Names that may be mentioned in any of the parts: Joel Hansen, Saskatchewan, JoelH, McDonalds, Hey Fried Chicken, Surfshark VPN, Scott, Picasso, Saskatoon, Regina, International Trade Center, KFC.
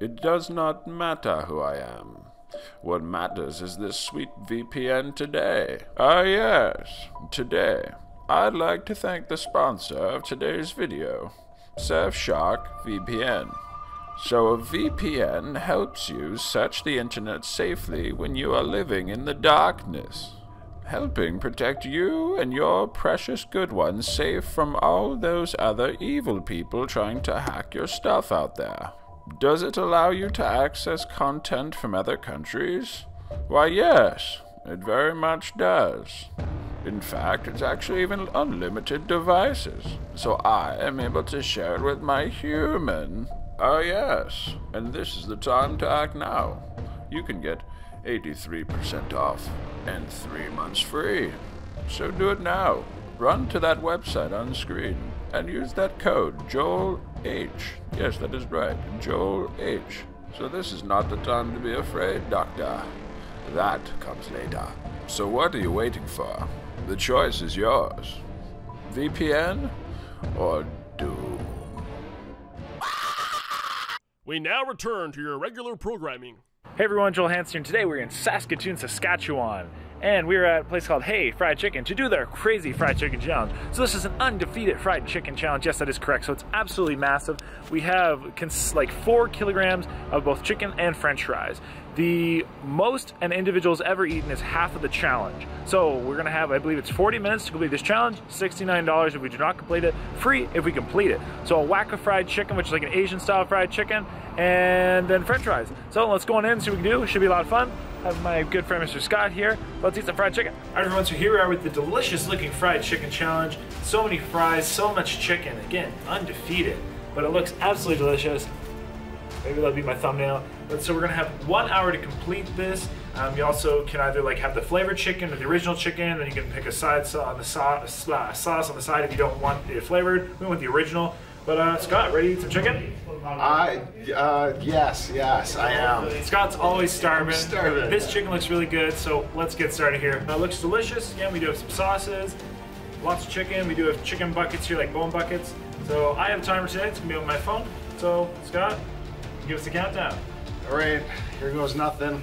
It does not matter who I am. What matters is this sweet VPN today. Ah yes, today. I'd like to thank the sponsor of today's video, Surfshark VPN. So a VPN helps you search the internet safely when you are living in the darkness, helping protect you and your precious good ones safe from all those other evil people trying to hack your stuff out there. Does it allow you to access content from other countries? Why yes, it very much does. In fact, it's actually even unlimited devices, so I am able to share it with my human. Oh yes, and this is the time to act now. You can get 83% off and 3 months free. So do it now. Run to that website on screen and use that code JOELH. Yes, that is right, JOELH. So this is not the time to be afraid, Doctor. That comes later. So what are you waiting for? The choice is yours. VPN or doom? We now return to your regular programming. Hey everyone, Joel Hansen. Today we're in Saskatoon, Saskatchewan. And we were at a place called Hey Fried Chicken to do their crazy fried chicken challenge. So this is an undefeated fried chicken challenge. Yes, that is correct. So it's absolutely massive. We have like 4 kilograms of both chicken and french fries. The most an individual's ever eaten is half of the challenge. So we're gonna have, I believe it's 40 minutes to complete this challenge, $69 if we do not complete it, free if we complete it. So a whack of fried chicken, which is like an Asian style fried chicken, and then french fries. So let's go on in and see what we can do. It should be a lot of fun. I have my good friend Mr. Scott here. Let's eat some fried chicken. All right everyone, so here we are with the delicious looking fried chicken challenge. So many fries, so much chicken. Again, undefeated, but it looks absolutely delicious. Maybe that'll be my thumbnail. So we're gonna have 1 hour to complete this. You also can either like have the flavored chicken or the original chicken, and you can pick a side sauce on the side if you don't want the flavored. We want the original. But Scott, ready to eat some chicken? Yes, I am. Scott's always starving. I'm starving. This chicken looks really good, so let's get started here. It looks delicious. Again, we do have some sauces, lots of chicken. We do have chicken buckets here, like bone buckets. So I have a timer today. It's gonna be on my phone. So Scott, give us a countdown. All right, here goes nothing.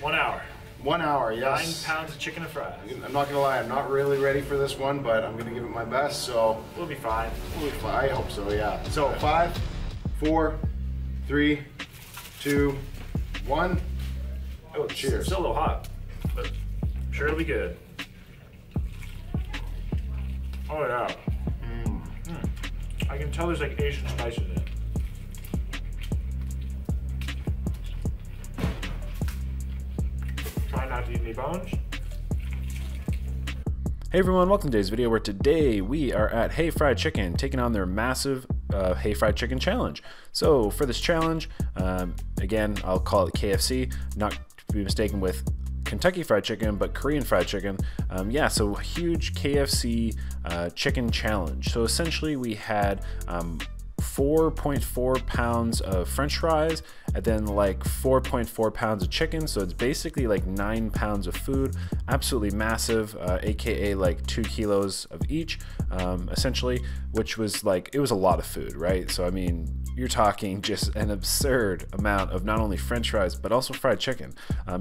1 hour. 1 hour, yes. 9 pounds of chicken and fries. I'm not gonna lie, I'm not really ready for this one, but I'm gonna give it my best, so. We'll be fine. We'll be fine, I hope so, yeah. So 5, 4, 3, 2, 1. Oh, cheers. It's still a little hot, but I'm sure it'll be good. Oh yeah. I can tell there's like Asian spices in it. Not to eat any bones. Hey everyone, welcome to today's video where today we are at Hey Fried Chicken taking on their massive Hey Fried Chicken challenge. So for this challenge, again, I'll call it KFC, not to be mistaken with Kentucky Fried Chicken, but Korean Fried Chicken. Yeah, so huge KFC chicken challenge. So essentially we had 4.4 pounds of french fries and then like 4.4 pounds of chicken, so it's basically like 9 pounds of food. Absolutely massive, aka like 2 kilos of each, essentially, which was like, it was a lot of food, right? So I mean, you're talking just an absurd amount of not only french fries but also fried chicken.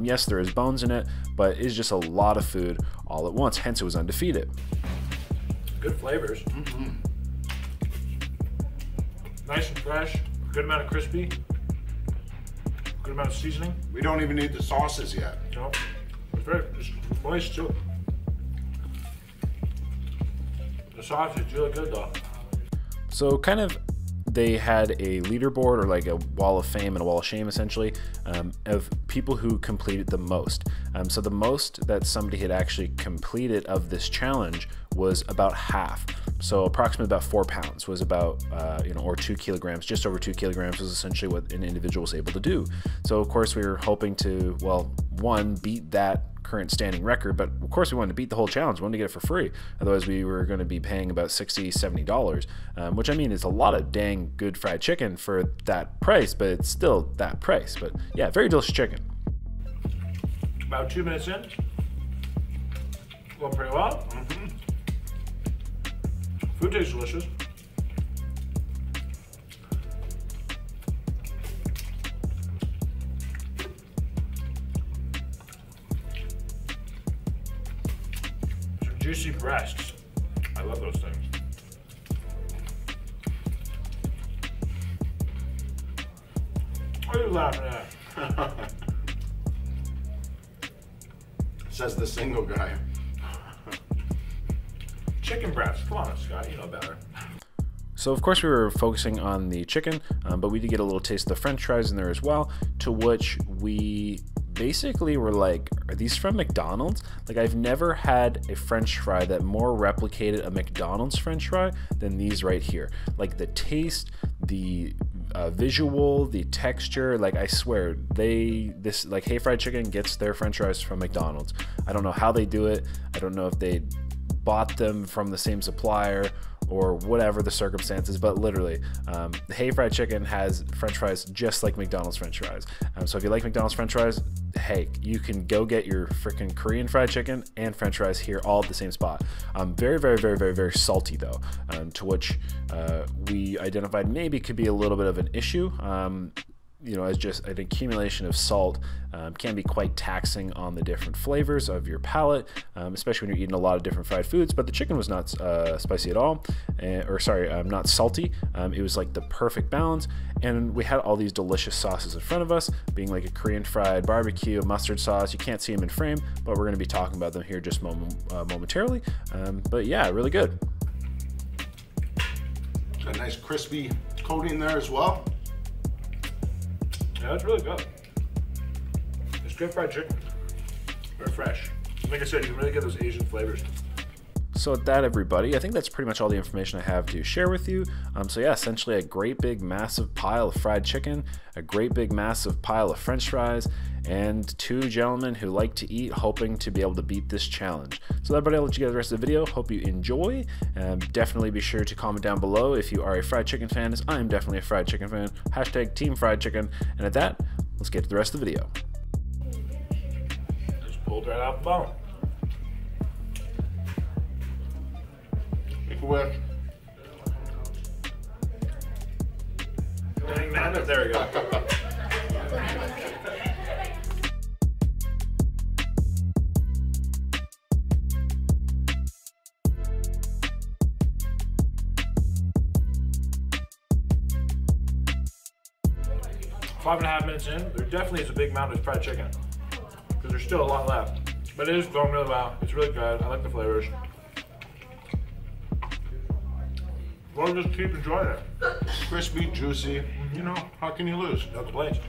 Yes, there is bones in it, but it's just a lot of food all at once, hence it was undefeated. Good flavors. Nice and fresh, good amount of crispy, good amount of seasoning. We don't even need the sauces yet. No, it's very moist too. The sauce is really good though. So kind of they had a leaderboard, or like a wall of fame and a wall of shame essentially, of people who completed the most. So the most that somebody had actually completed of this challenge was about half. So approximately about 4 pounds was about, you know, or 2 kilograms, just over 2 kilograms was essentially what an individual was able to do. So of course we were hoping to, well, one, beat that current standing record, but of course we wanted to beat the whole challenge. We wanted to get it for free. Otherwise we were going to be paying about $60, $70, which, I mean, is a lot of dang good fried chicken for that price, but it's still that price. But yeah, very delicious chicken. About 2 minutes in, going pretty well. Mm-hmm. Food tastes delicious. Some juicy breasts. I love those things. What are you laughing at? Says the single guy. Chicken breasts, come on Scott, you know better. So of course we were focusing on the chicken, but we did get a little taste of the french fries in there as well, to which we basically were like, are these from McDonald's? Like, I've never had a french fry that more replicated a McDonald's french fry than these right here. Like the taste, the visual, the texture, like I swear like Hey Fried Chicken gets their french fries from McDonald's. I don't know how they do it. I don't know if they bought them from the same supplier or whatever the circumstances, but literally, Hey Fried Chicken has french fries just like McDonald's french fries. So if you like McDonald's french fries, hey, you can go get your freaking Korean fried chicken and french fries here all at the same spot. Very, very, very, very, very salty though, to which we identified maybe could be a little bit of an issue. You know, as just an accumulation of salt can be quite taxing on the different flavors of your palate, especially when you're eating a lot of different fried foods. But the chicken was not spicy at all, or sorry, not salty. It was like the perfect balance. And we had all these delicious sauces in front of us, being like a Korean fried barbecue, mustard sauce. You can't see them in frame, but we're going to be talking about them here just momentarily. But yeah, really good. A nice crispy coating there as well. Yeah, it's really good. It's good fried chicken. They're fresh. Like I said, you can really get those Asian flavors. So with that, everybody, I think that's pretty much all the information I have to share with you. So yeah, essentially a great big massive pile of fried chicken, a great big massive pile of french fries, and two gentlemen who like to eat, hoping to be able to beat this challenge. So everybody, I'll let you guys the rest of the video. Hope you enjoy. Definitely be sure to comment down below if you are a fried chicken fan, as I am definitely a fried chicken fan. Hashtag Team Fried Chicken. And at that, let's get to the rest of the video. Just pulled right out the bone. With. Dang, man, there we go. Five and a half minutes in, there definitely is a big mountain of fried chicken, because there's still a lot left. But it is going really well. It's really good. I like the flavors. Well, just keep enjoying it. Crispy, juicy, you know, how can you lose? No complaints.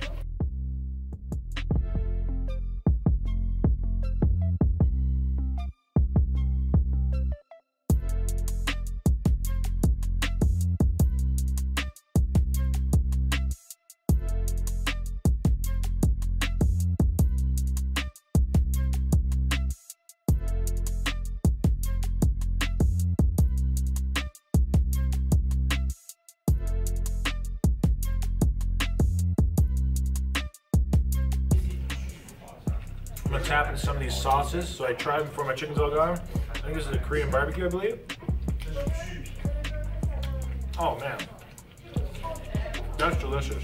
Tap into some of these sauces. So I tried before my chicken's all gone. I think this is a Korean barbecue, I believe. Oh man, that's delicious.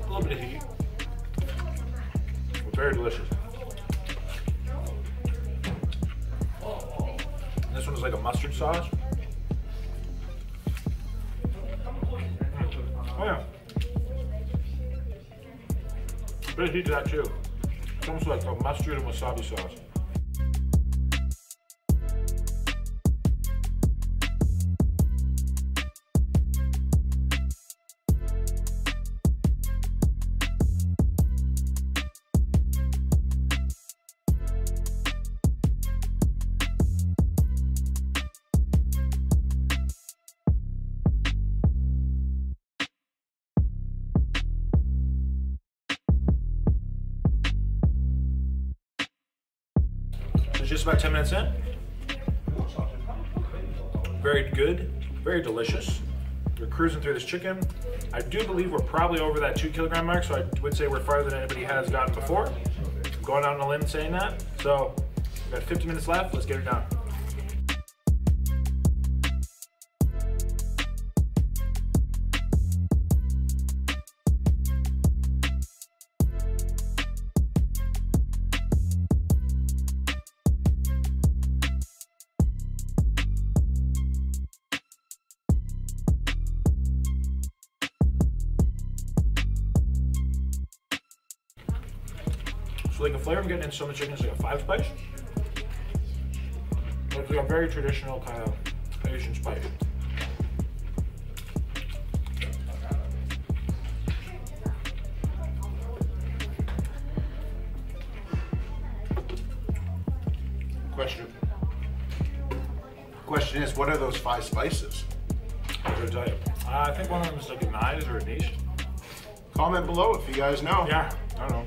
A little bit of heat, very delicious. And this one is like a mustard sauce. Oh yeah. But he did that too. It's almost like a mustard and wasabi sauce. just about 10 minutes in. Very good, very delicious. We're cruising through this chicken. I do believe we're probably over that 2 kilogram mark, so I would say we're farther than anybody has gotten before. I'm going out on a limb saying that. So we've got 50 minutes left, let's get it done. Like a flavor, I'm getting into some of the chicken. It's like a 5 spice. It's like a very traditional kind of Asian spice. Question is, what are those 5 spices? I'm gonna tell you. I think one of them is like a knives or a niche. Comment below if you guys know. Yeah, I don't know.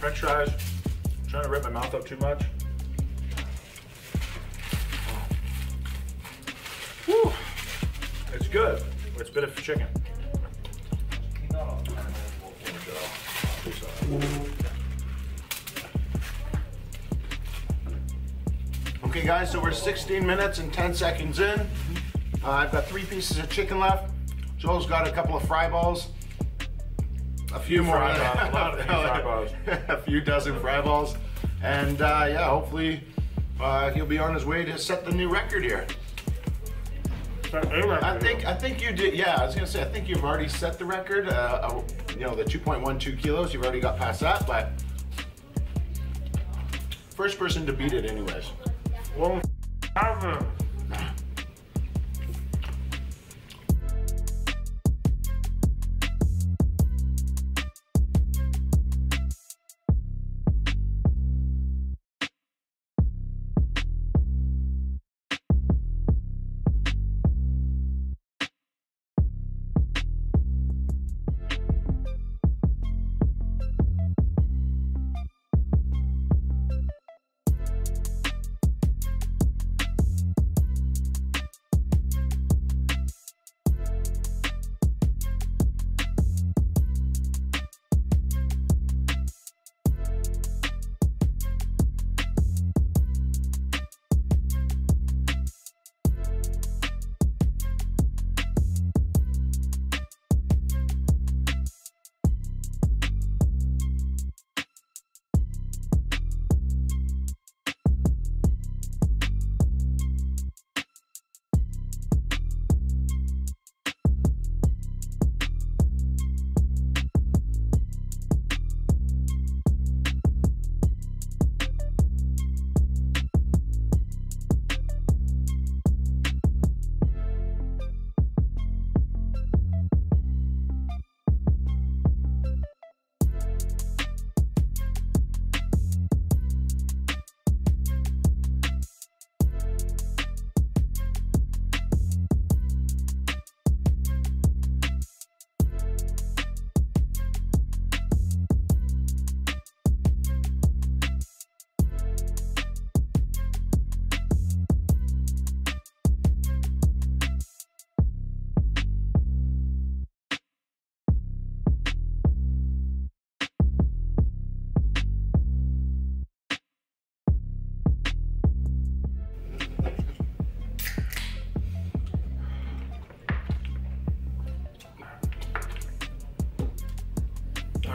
French fries. I'm trying to rip my mouth up too much. Whew. It's good. It's a bit of chicken. Okay guys, so we're 16 minutes and 10 seconds in. I've got 3 pieces of chicken left. Joel's got a couple of fry balls. A few more, a few dozen fry balls, and yeah, hopefully he'll be on his way to set the new record here. I think you did. Yeah, I was gonna say I think you've already set the record. You know, the 2.12 kilos. You've already got past that, but first person to beat it, anyways. Well,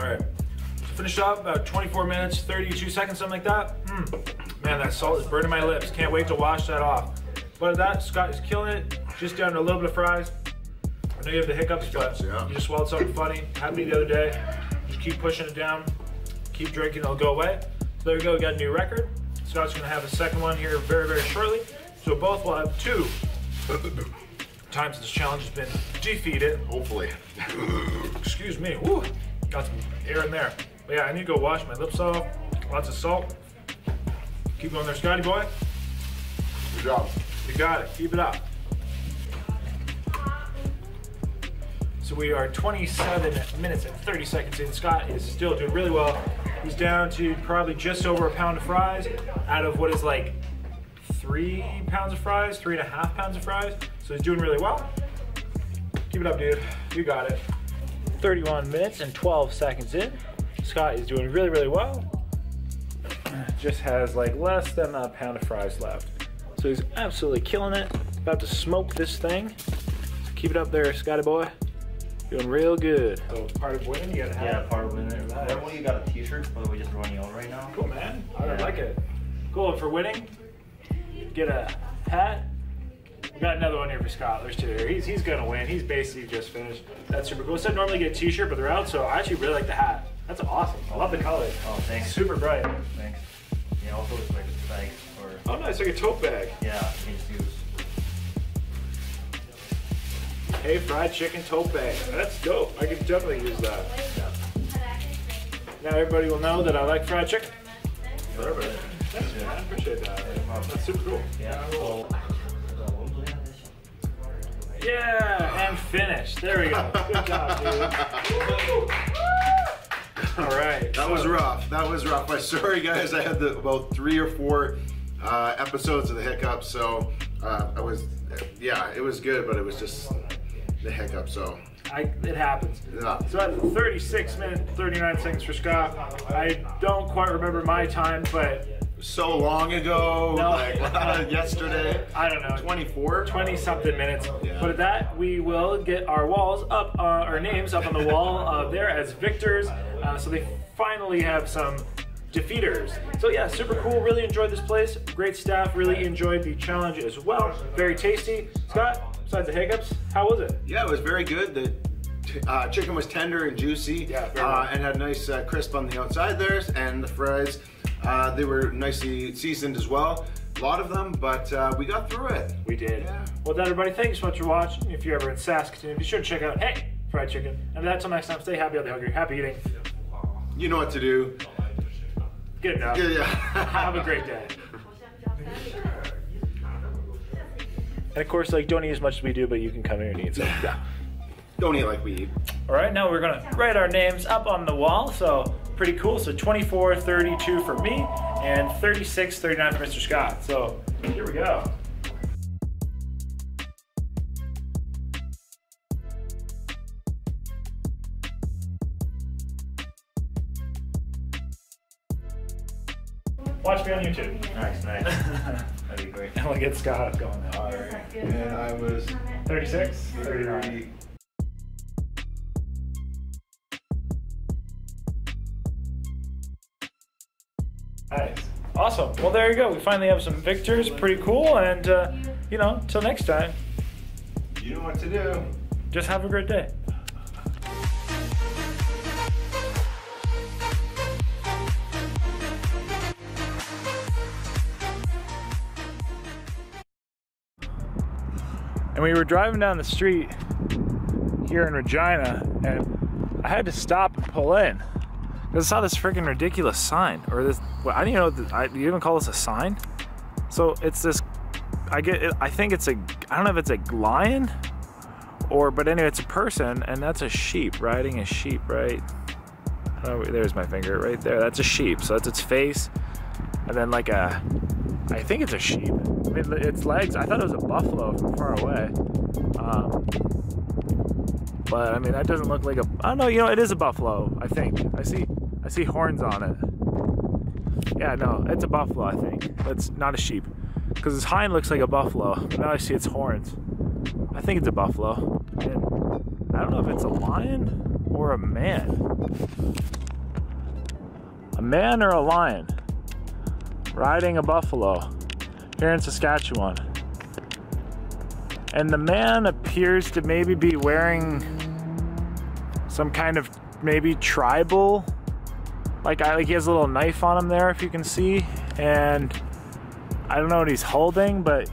All right, to finish up, about 24 minutes, 32 seconds, something like that. Man, that salt is burning my lips. Can't wait to wash that off. But that, Scott is killing it. Just down to a little bit of fries. I know you have the hiccups, but yeah, you just swallowed something funny. Had me the other day. Just keep pushing it down. Keep drinking, it'll go away. So there we go, we got a new record. Scott's gonna have a second one here very, very shortly. So both will have two times this challenge has been defeated. Hopefully. Excuse me, woo. Got some air in there. But yeah, I need to go wash my lips off. Lots of salt. Keep going there, Scotty boy. Good job. You got it, keep it up. So we are 27 minutes and 30 seconds in. Scott is still doing really well. He's down to probably just over a pound of fries out of what is like 3 pounds of fries, 3.5 pounds of fries. So he's doing really well. Keep it up, dude. You got it. 31 minutes and 12 seconds in. Scott is doing really, really well. Just has like less than a pound of fries left. So he's absolutely killing it. About to smoke this thing. So keep it up there, Scotty boy. Doing real good. So part of winning, you gotta have. Yeah, part of winning. Normally you got a t-shirt, but we just running out right now. Cool, man. I like it. Cool, and for winning, get a hat. We got another one here for Scott. There's two here. He's gonna win. He's basically just finished. That's super cool. Said normally get a t-shirt, but they're out, so I actually really like the hat. That's awesome. I love the color. Oh, thanks. Super bright. Thanks. Yeah, also it's like a bag for... Oh, nice, like a tote bag. Yeah, you can just use. Hey Fried Chicken tote bag. That's dope. I can definitely use that. Now everybody will know that I like fried chicken. Yeah, I appreciate that. That's super cool. Yeah, and finish. There we go. Good job, dude. All right. That was rough. That was rough. I'm sorry, guys. I had about 3 or 4 episodes of the hiccups, so I was, yeah, it was good, but it was just... the hiccup, so. It happens. Yeah. So that's 36 minutes, 39 seconds for Scott. I don't quite remember my time, but. So long ago, no, like yesterday. I don't know. 24? 20 something minutes. Yeah. But at that, we will get our walls up, our names up on the wall there as victors. So they finally have some defeaters. So yeah, super cool, really enjoyed this place. Great staff, really enjoyed the challenge as well. Very tasty. Scott? Besides the hiccups, how was it? Yeah, it was very good. The chicken was tender and juicy, yeah, and had a nice crisp on the outside there, and the fries, they were nicely seasoned as well. A lot of them, but we got through it. We did. Yeah. Well, with that, everybody, thanks so much for watching. If you're ever in Saskatoon, be sure to check out Hey Fried Chicken. And that's until next time. Stay happy, out there, hungry, happy eating. You know what to do. Good enough. Yeah, yeah. Have a great day. And of course, like, don't eat as much as we do, but you can come here and eat. So, yeah. Don't eat like we eat. All right, now we're gonna write our names up on the wall. So pretty cool. So 24, 32 for me, and 36, 39 for Mr. Scott. So here we go. Watch me on YouTube. Nice, nice. That'd be great. And we'll get Scott going now. All right. And I was 36, 39. Nice. Awesome. Well, there you go. We finally have some victors. Pretty cool. And, you know, till next time. You know what to do. Just have a great day. And we were driving down the street here in Regina, and I had to stop and pull in because I saw this freaking ridiculous sign, or this, well, I don't even know, do you even call this a sign? So it's this, I think it's a, I don't know if it's a lion or, but anyway, it's a person, and that's a sheep riding a sheep, right? Oh, there's my finger right there. That's a sheep. So that's its face. And then like a, I think it's a sheep. I mean, its legs, I thought it was a buffalo from far away. But I mean, that doesn't look like a, I don't know, you know, it is a buffalo, I think. I see horns on it. Yeah, no, it's a buffalo, I think. It's not a sheep. Because its hind looks like a buffalo, but now I see its horns. I think it's a buffalo. And I don't know if it's a lion. or a man? A man or a lion riding a buffalo here in Saskatchewan. And the man appears to maybe be wearing some kind of maybe tribal, like he has a little knife on him there, if you can see, and I don't know what he's holding, but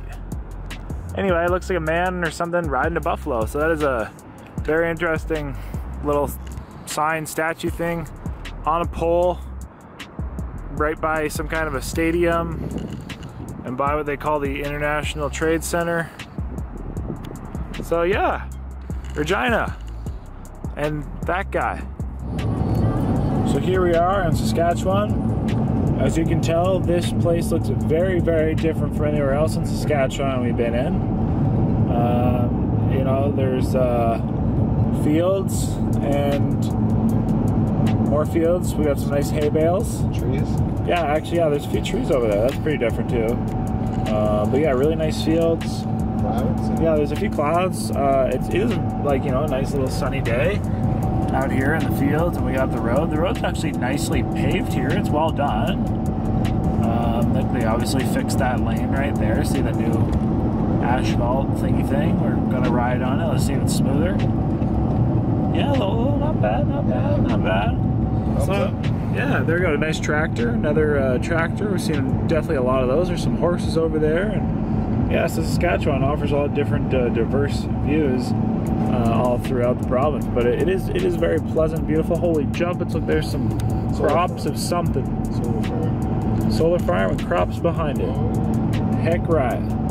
anyway, it looks like a man or something riding a buffalo. So that is a very interesting little sign statue thing on a pole right by some kind of a stadium and by what they call the International Trade Center. So yeah, Regina and that guy. So here we are in Saskatchewan. As you can tell, this place looks very, very different from anywhere else in Saskatchewan we've been in. You know, there's fields and more fields. We got some nice hay bales. Trees? Yeah, actually, yeah, there's a few trees over there. That's pretty different too. But yeah, really nice fields. Clouds? Yeah, there's a few clouds. It is like, you know, a nice little sunny day out here in the fields, and we got the road. The road's actually nicely paved here. It's well done. They obviously fixed that lane right there. See the new asphalt thingy thing? We're gonna ride on it. Let's see if it's smoother. Yeah, not bad, not bad, not bad. So, yeah, there we go. A nice tractor, another tractor. We've seen definitely a lot of those. There's some horses over there. And yeah, so Saskatchewan offers a lot of different diverse views all throughout the province, but it is very pleasant, beautiful. Holy jump! It's like there's some crops of something. Solar farm with crops behind it. Heck right.